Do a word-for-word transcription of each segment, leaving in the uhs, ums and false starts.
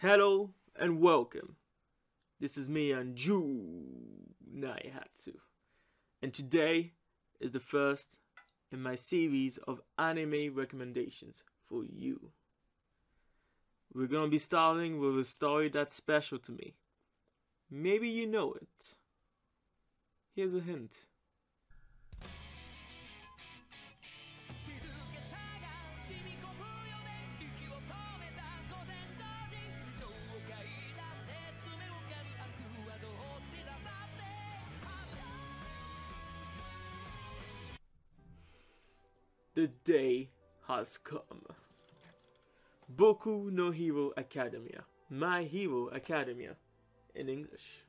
Hello and welcome. This is me, Anju Naihatsu, and today is the first in my series of anime recommendations for you. We're gonna be starting with a story that's special to me. Maybe you know it. Here's a hint. The day has come. Boku no Hero Academia, My Hero Academia in English.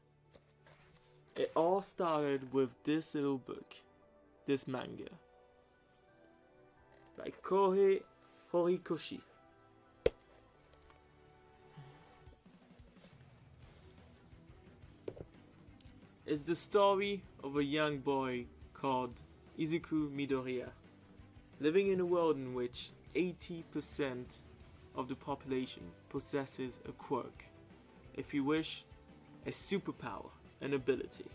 It all started with this little book, this manga, by Kohei Horikoshi. It's the story of a young boy called Izuku Midoriya, living in a world in which eighty percent of the population possesses a quirk, if you wish, a superpower, an ability.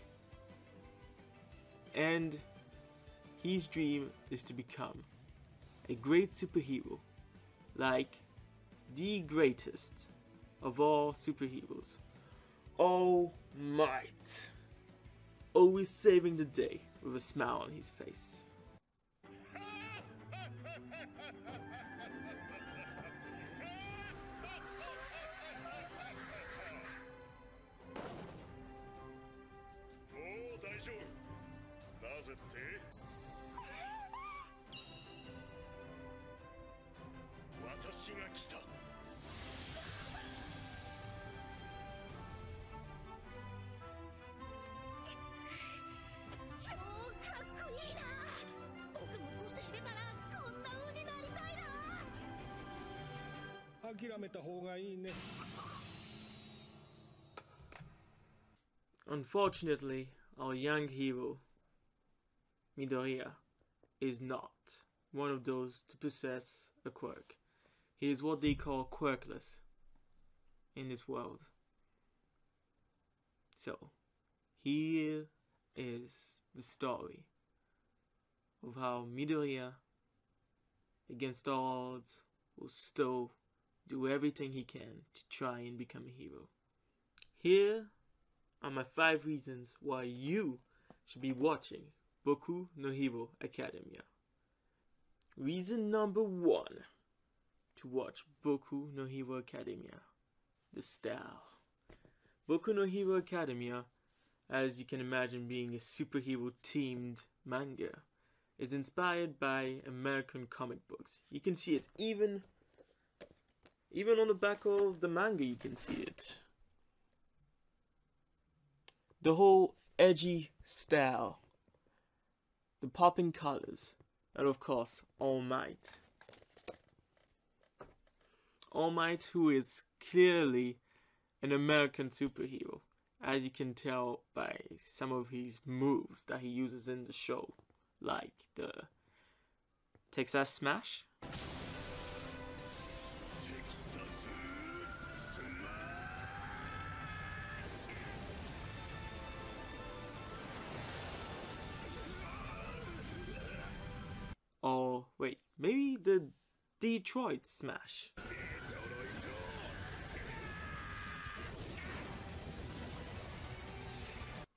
And his dream is to become a great superhero, like the greatest of all superheroes, All Might, always saving the day with a smile on his face. Unfortunately, our young hero Midoriya is not one of those to possess a quirk. He is what they call quirkless in this world. So, here is the story of how Midoriya, against all odds, will still do everything he can to try and become a hero. Here are my five reasons why you should be watching Boku no Hero Academia. Reason number one to watch Boku no Hero Academia: the style. Boku no Hero Academia, as you can imagine, being a superhero themed manga, is inspired by American comic books. You can see it even even on the back of the manga, you can see it. The whole edgy style, the popping colors, and of course, All Might. All Might, who is clearly an American superhero, as you can tell by some of his moves that he uses in the show, like the Texas Smash. Or, wait, maybe the Detroit Smash.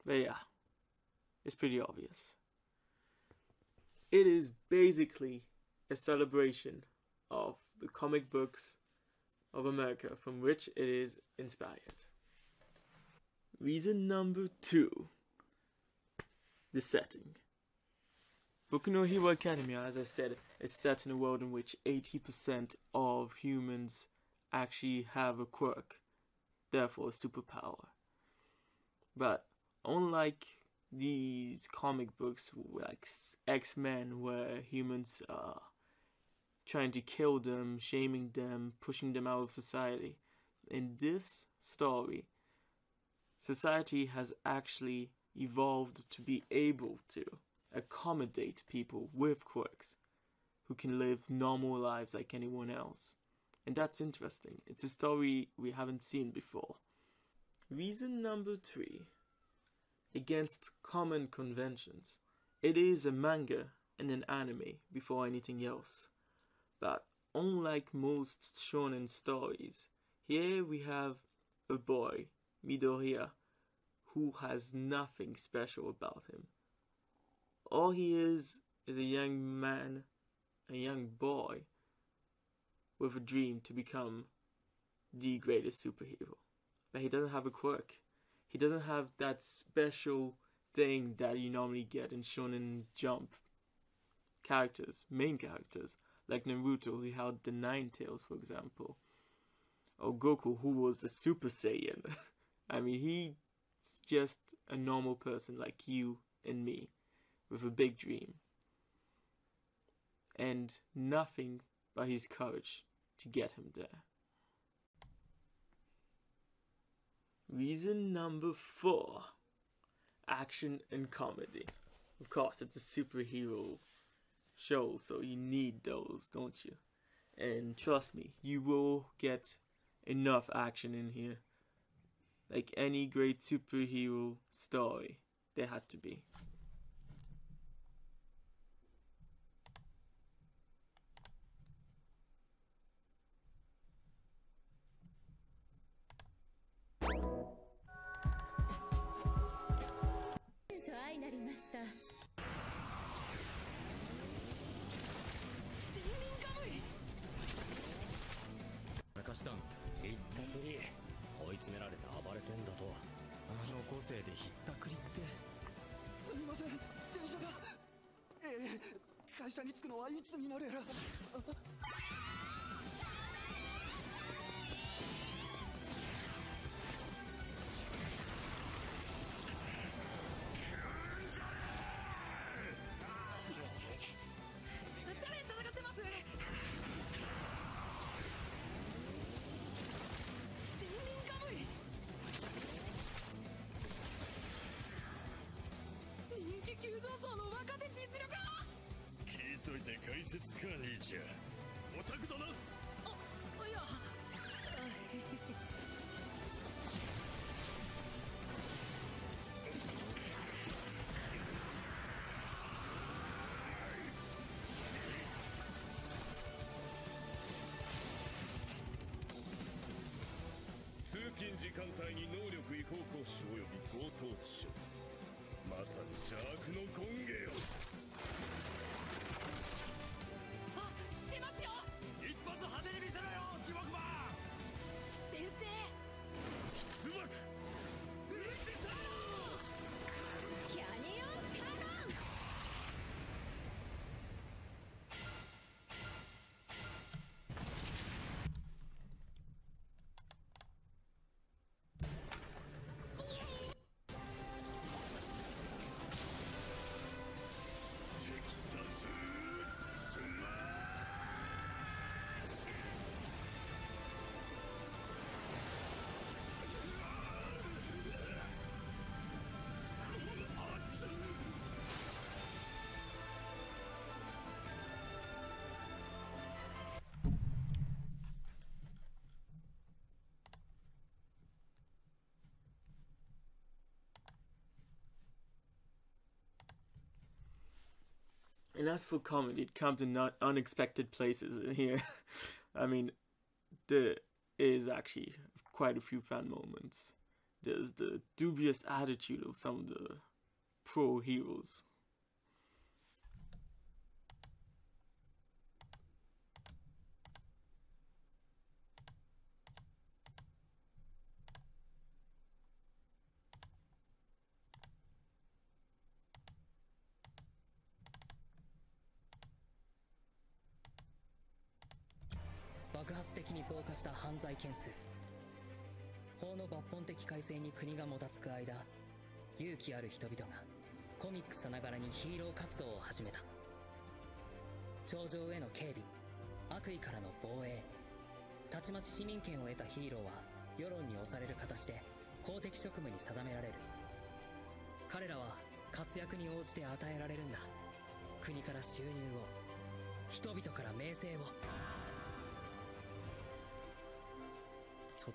But yeah, it's pretty obvious. It is basically a celebration of the comic books of America, from which it is inspired. Reason number two, the setting. Boku no Hero Academia, as I said, is set in a world in which eighty percent of humans actually have a quirk, therefore a superpower. But unlike these comic books like X-Men, where humans are trying to kill them, shaming them, pushing them out of society, in this story, society has actually evolved to be able to accommodate people with quirks who can live normal lives like anyone else and that's interesting. It's a story we haven't seen before. Reason number three. Against common conventions. It is a manga and an anime before anything else. But unlike most shonen stories, here we have a boy, Midoriya, who has nothing special about him. All he is is a young man, a young boy, with a dream to become the greatest superhero. But he doesn't have a quirk. He doesn't have that special thing that you normally get in Shonen Jump characters, main characters, like Naruto, who held the Nine Tails, for example. Or Goku, who was a Super Saiyan. I mean, he's just a normal person like you and me, with a big dream. And nothing but his courage to get him there. Reason number four. Action and comedy. Of course, it's a superhero show, so you need those, don't you? And trust me, you will get enough action in here. Like any great superhero story, there had to be. And as for comedy, it comes in not unexpected places in here. I mean, there is actually quite a few fan moments. There's the dubious attitude of some of the pro heroes.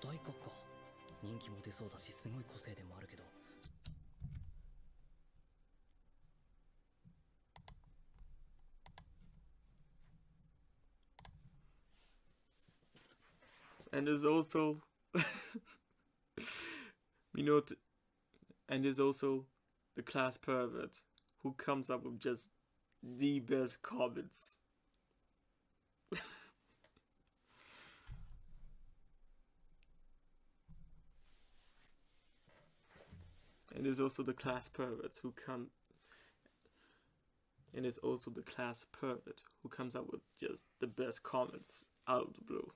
古代国家人気も出そうだしすごい個性でもあるけどAnd there's also Minot, and there's also the class pervert who comes up with just the best comments. and there's also the class perverts who come. And it's also the class pervert who comes up with just the best comments out of the blue.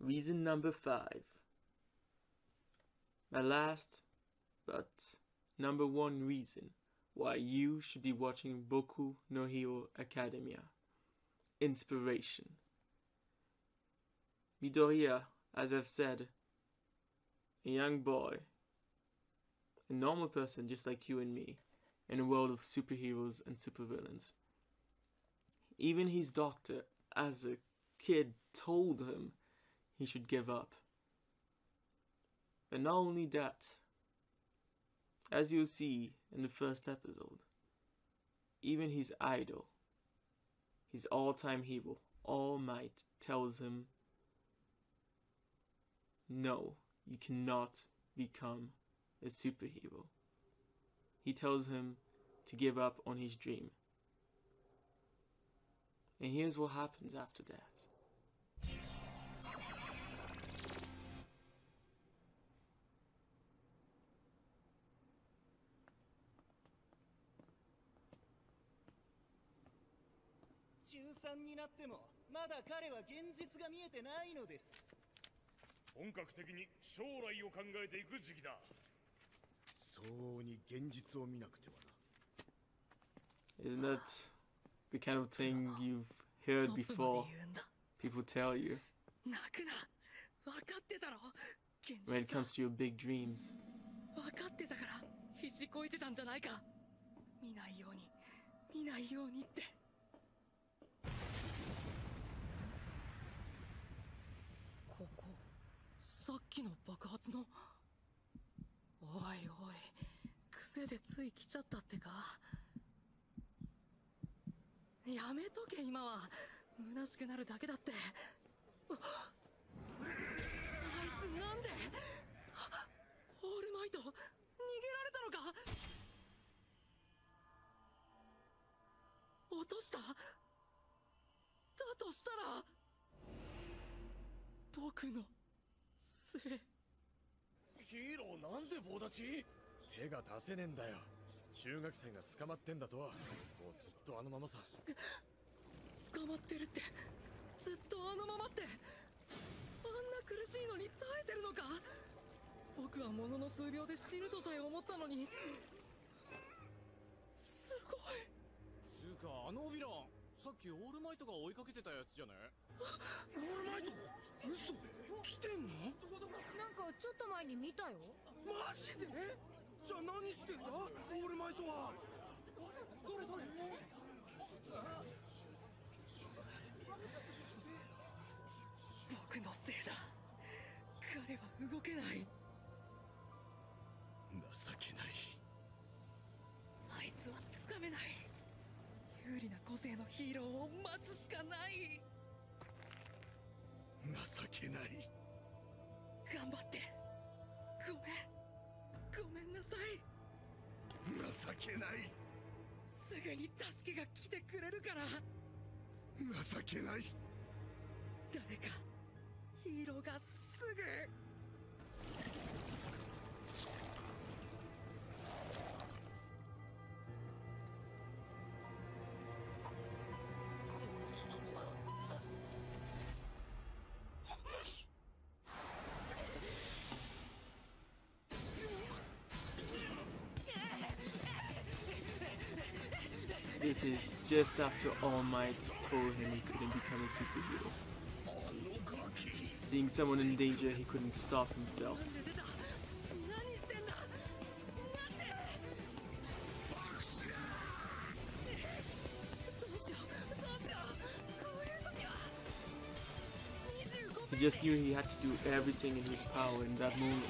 Reason number five. My last, but number one reason why you should be watching Boku no Hero Academia. Inspiration. Midoriya, as I've said, a young boy, a normal person just like you and me, in a world of superheroes and supervillains. Even his doctor, as a kid, told him he should give up. But not only that, as you'll see in the first episode, even his idol, his all-time hero, All Might, tells him, no, you cannot become a superhero. He tells him to give up on his dream. And here's what happens after that. Isn't that the kind of thing you've heard before? People tell you when it comes to your big dreams. This is just after All Might told him he couldn't become a superhero. Seeing someone in danger, he couldn't stop himself. He just knew he had to do everything in his power in that moment.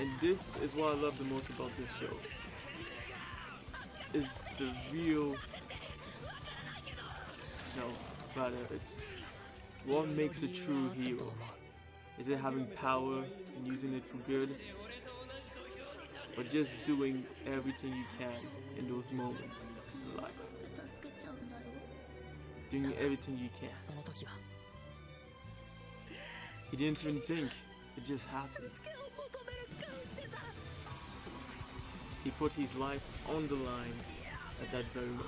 And this is what I love the most about this show, is the real, no, rather it's what makes a true hero. Is it having power and using it for good, or just doing everything you can in those moments in life, doing everything you can. He didn't even think, it just happened. He put his life on the line at that very moment.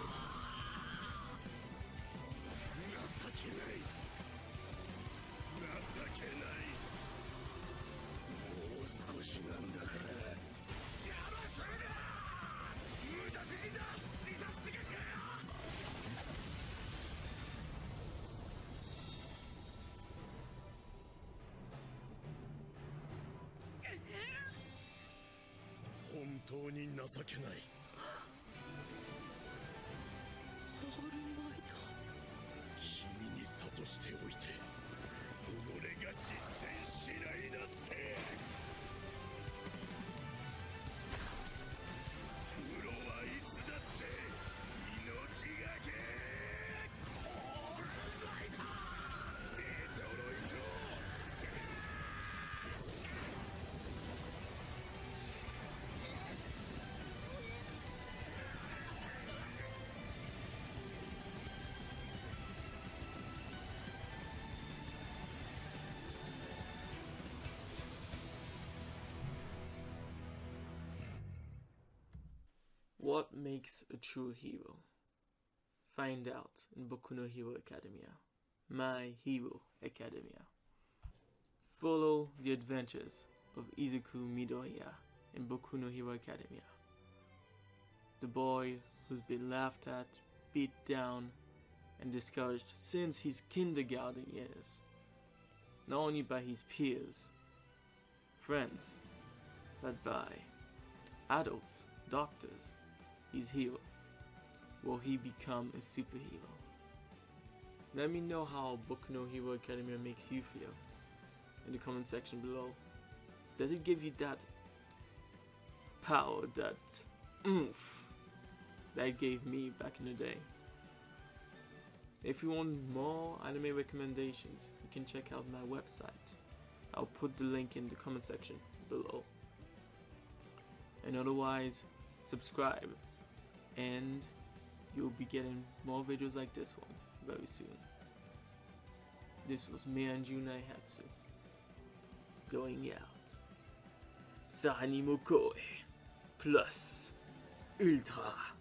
What makes a true hero? Find out in Boku no Hero Academia, My Hero Academia. Follow the adventures of Izuku Midoriya in Boku no Hero Academia. The boy who's been laughed at, beat down, and discouraged since his kindergarten years. Not only by his peers, friends, but by adults, doctors. His hero. Will he become a superhero? Let me know how Boku no Hero Academia makes you feel in the comment section below. Does it give you that power, that oomph that it gave me back in the day? If you want more anime recommendations, you can check out my website. I'll put the link in the comment section below. And otherwise, subscribe, and you'll be getting more videos like this one very soon. This was me and Junai Hatsu going out. Sahani Mokoi plus Ultra.